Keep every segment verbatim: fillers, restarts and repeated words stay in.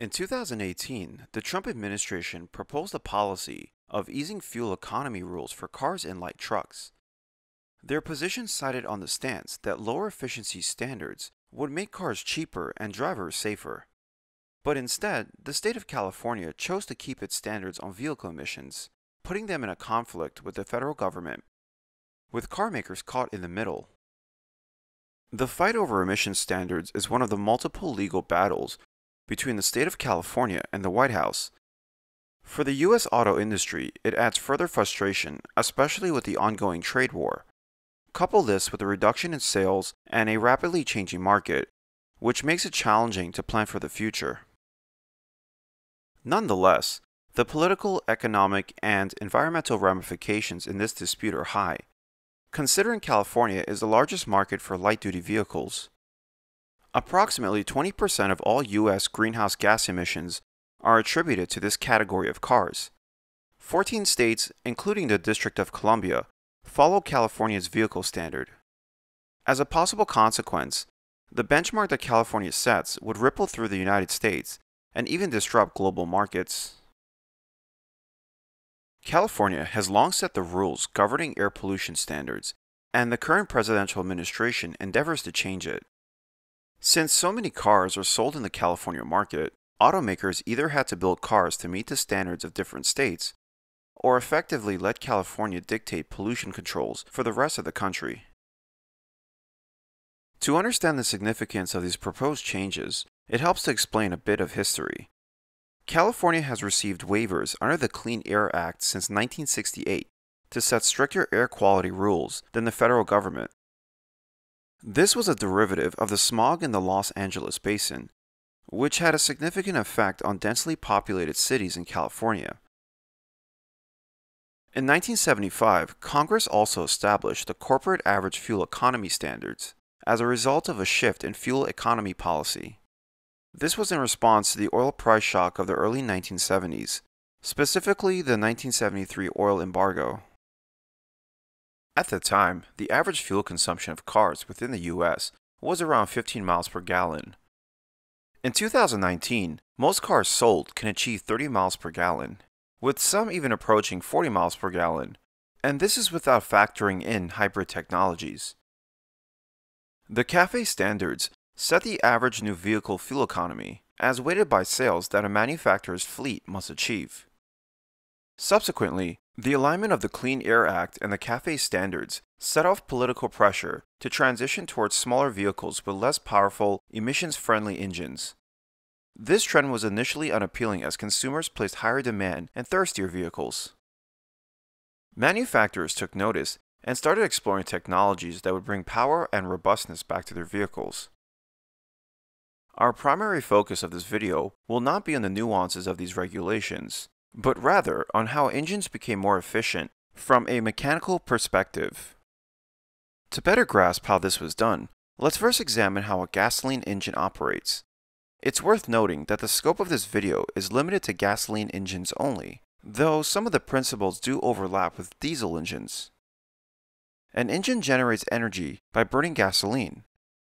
In two thousand eighteen, the Trump administration proposed a policy of easing fuel economy rules for cars and light trucks. Their position sided on the stance that lower efficiency standards would make cars cheaper and drivers safer. But instead, the state of California chose to keep its standards on vehicle emissions, putting them in a conflict with the federal government, with car makers caught in the middle. The fight over emission standards is one of the multiple legal battles between the state of California and the White House. For the U S auto industry, it adds further frustration, especially with the ongoing trade war. Couple this with a reduction in sales and a rapidly changing market, which makes it challenging to plan for the future. Nonetheless, the political, economic, and environmental ramifications in this dispute are high, considering California is the largest market for light-duty vehicles. Approximately twenty percent of all U S greenhouse gas emissions are attributed to this category of cars. fourteen states, including the District of Columbia, follow California's vehicle standard. As a possible consequence, the benchmark that California sets would ripple through the United States and even disrupt global markets. California has long set the rules governing air pollution standards, and the current presidential administration endeavors to change it. Since so many cars are sold in the California market, automakers either had to build cars to meet the standards of different states, or effectively let California dictate pollution controls for the rest of the country. To understand the significance of these proposed changes, it helps to explain a bit of history. California has received waivers under the Clean Air Act since nineteen sixty-eight to set stricter air quality rules than the federal government. This was a derivative of the smog in the Los Angeles basin, which had a significant effect on densely populated cities in California. In nineteen seventy-five, Congress also established the Corporate Average Fuel Economy Standards as a result of a shift in fuel economy policy. This was in response to the oil price shock of the early nineteen seventies, specifically the nineteen seventy-three oil embargo. At the time, the average fuel consumption of cars within the U S was around fifteen miles per gallon. In two thousand nineteen, most cars sold can achieve thirty miles per gallon, with some even approaching forty miles per gallon, and this is without factoring in hybrid technologies. The CAFE standards set the average new vehicle fuel economy as weighted by sales that a manufacturer's fleet must achieve. Subsequently, the alignment of the Clean Air Act and the CAFE standards set off political pressure to transition towards smaller vehicles with less powerful, emissions-friendly engines. This trend was initially unappealing as consumers placed higher demand and thirstier vehicles. Manufacturers took notice and started exploring technologies that would bring power and robustness back to their vehicles. Our primary focus of this video will not be on the nuances of these regulations, but rather on how engines became more efficient from a mechanical perspective. To better grasp how this was done, let's first examine how a gasoline engine operates. It's worth noting that the scope of this video is limited to gasoline engines only, though some of the principles do overlap with diesel engines. An engine generates energy by burning gasoline.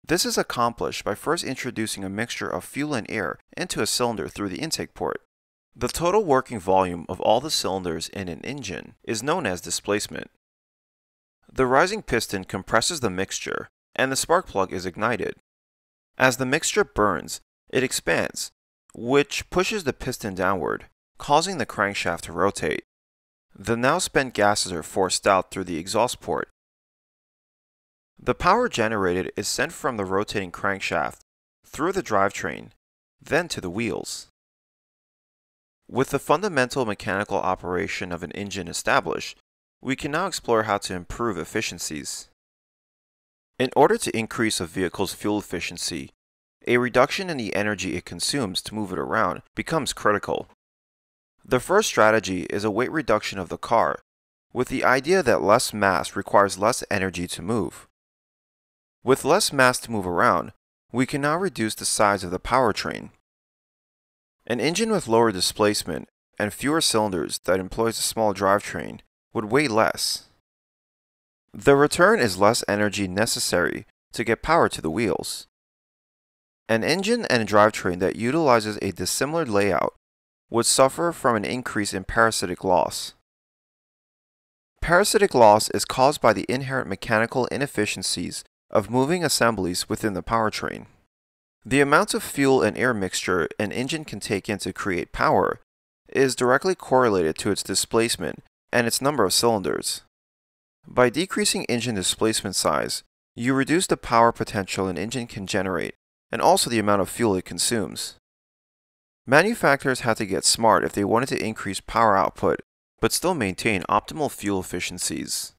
This is accomplished by first introducing a mixture of fuel and air into a cylinder through the intake port. The total working volume of all the cylinders in an engine is known as displacement. The rising piston compresses the mixture, and the spark plug is ignited. As the mixture burns, it expands, which pushes the piston downward, causing the crankshaft to rotate. The now spent gases are forced out through the exhaust port. The power generated is sent from the rotating crankshaft through the drivetrain, then to the wheels. With the fundamental mechanical operation of an engine established, we can now explore how to improve efficiencies. In order to increase a vehicle's fuel efficiency, a reduction in the energy it consumes to move it around becomes critical. The first strategy is a weight reduction of the car, with the idea that less mass requires less energy to move. With less mass to move around, we can now reduce the size of the powertrain. An engine with lower displacement and fewer cylinders that employs a small drivetrain would weigh less. The return is less energy necessary to get power to the wheels. An engine and a drivetrain that utilizes a dissimilar layout would suffer from an increase in parasitic loss. Parasitic loss is caused by the inherent mechanical inefficiencies of moving assemblies within the powertrain. The amounts of fuel and air mixture an engine can take in to create power is directly correlated to its displacement and its number of cylinders. By decreasing engine displacement size, you reduce the power potential an engine can generate and also the amount of fuel it consumes. Manufacturers had to get smart if they wanted to increase power output but still maintain optimal fuel efficiencies.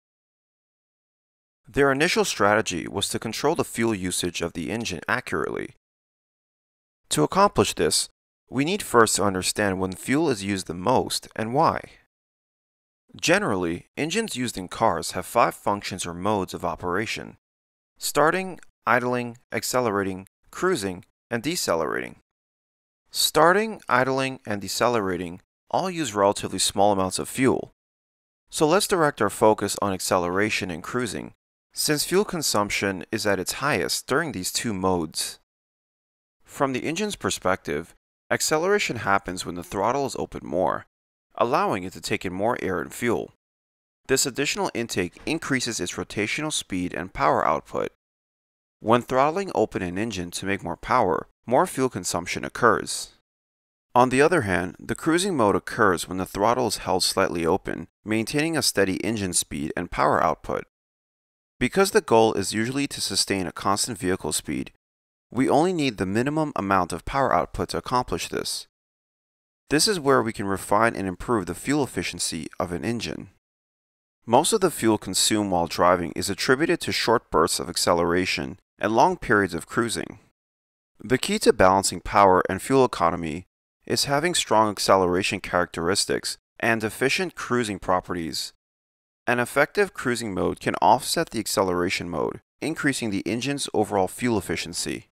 Their initial strategy was to control the fuel usage of the engine accurately. To accomplish this, we need first to understand when fuel is used the most and why. Generally, engines used in cars have five functions or modes of operation: starting, idling, accelerating, cruising, and decelerating. Starting, idling, and decelerating all use relatively small amounts of fuel. So let's direct our focus on acceleration and cruising, since fuel consumption is at its highest during these two modes. From the engine's perspective, acceleration happens when the throttle is open more, allowing it to take in more air and fuel. This additional intake increases its rotational speed and power output. When throttling open an engine to make more power, more fuel consumption occurs. On the other hand, the cruising mode occurs when the throttle is held slightly open, maintaining a steady engine speed and power output. Because the goal is usually to sustain a constant vehicle speed, we only need the minimum amount of power output to accomplish this. This is where we can refine and improve the fuel efficiency of an engine. Most of the fuel consumed while driving is attributed to short bursts of acceleration and long periods of cruising. The key to balancing power and fuel economy is having strong acceleration characteristics and efficient cruising properties. An effective cruising mode can offset the acceleration mode, increasing the engine's overall fuel efficiency.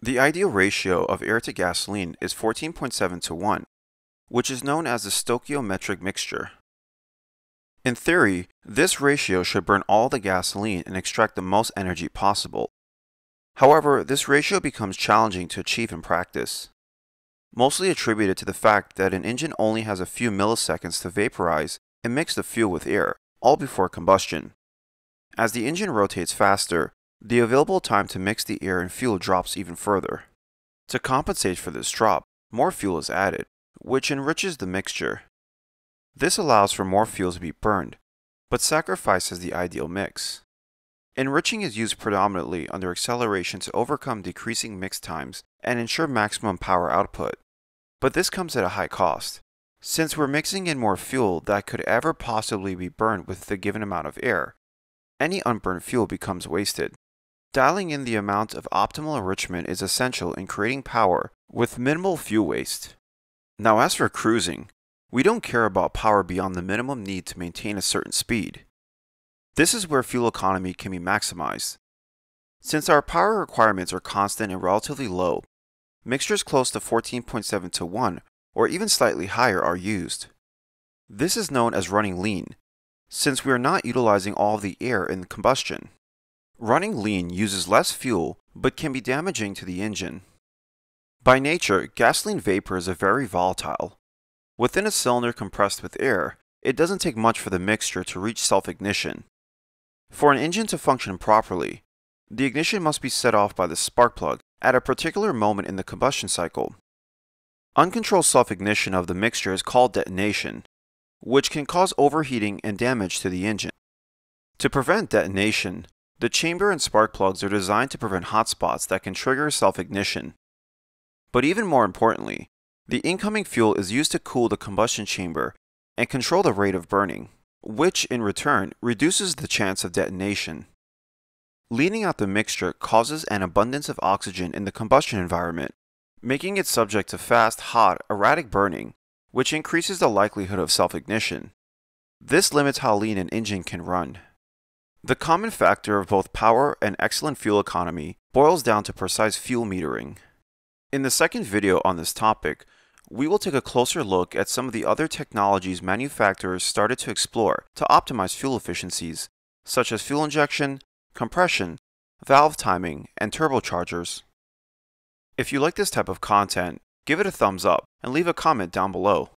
The ideal ratio of air to gasoline is fourteen point seven to one, which is known as the stoichiometric mixture. In theory, this ratio should burn all the gasoline and extract the most energy possible. However, this ratio becomes challenging to achieve in practice, mostly attributed to the fact that an engine only has a few milliseconds to vaporize and mix the fuel with air, all before combustion. As the engine rotates faster, the available time to mix the air and fuel drops even further. To compensate for this drop, more fuel is added, which enriches the mixture. This allows for more fuel to be burned, but sacrifices the ideal mix. Enriching is used predominantly under acceleration to overcome decreasing mix times and ensure maximum power output. But this comes at a high cost, since we're mixing in more fuel that could ever possibly be burned with the given amount of air. Any unburned fuel becomes wasted. Dialing in the amount of optimal enrichment is essential in creating power with minimal fuel waste. Now, as for cruising, we don't care about power beyond the minimum need to maintain a certain speed. This is where fuel economy can be maximized. Since our power requirements are constant and relatively low, mixtures close to fourteen point seven to one or even slightly higher are used. This is known as running lean, since we are not utilizing all the air in combustion. Running lean uses less fuel but can be damaging to the engine. By nature, gasoline vapor is a very volatile. Within a cylinder compressed with air, it doesn't take much for the mixture to reach self-ignition. For an engine to function properly, the ignition must be set off by the spark plug at a particular moment in the combustion cycle. Uncontrolled self-ignition of the mixture is called detonation, which can cause overheating and damage to the engine. To prevent detonation, the chamber and spark plugs are designed to prevent hot spots that can trigger self-ignition. But even more importantly, the incoming fuel is used to cool the combustion chamber and control the rate of burning, which in return reduces the chance of detonation. Leaning out the mixture causes an abundance of oxygen in the combustion environment, making it subject to fast, hot, erratic burning, which increases the likelihood of self-ignition. This limits how lean an engine can run. The common factor of both power and excellent fuel economy boils down to precise fuel metering. In the second video on this topic, we will take a closer look at some of the other technologies manufacturers started to explore to optimize fuel efficiencies, such as fuel injection, compression, valve timing, and turbochargers. If you like this type of content, give it a thumbs up and leave a comment down below.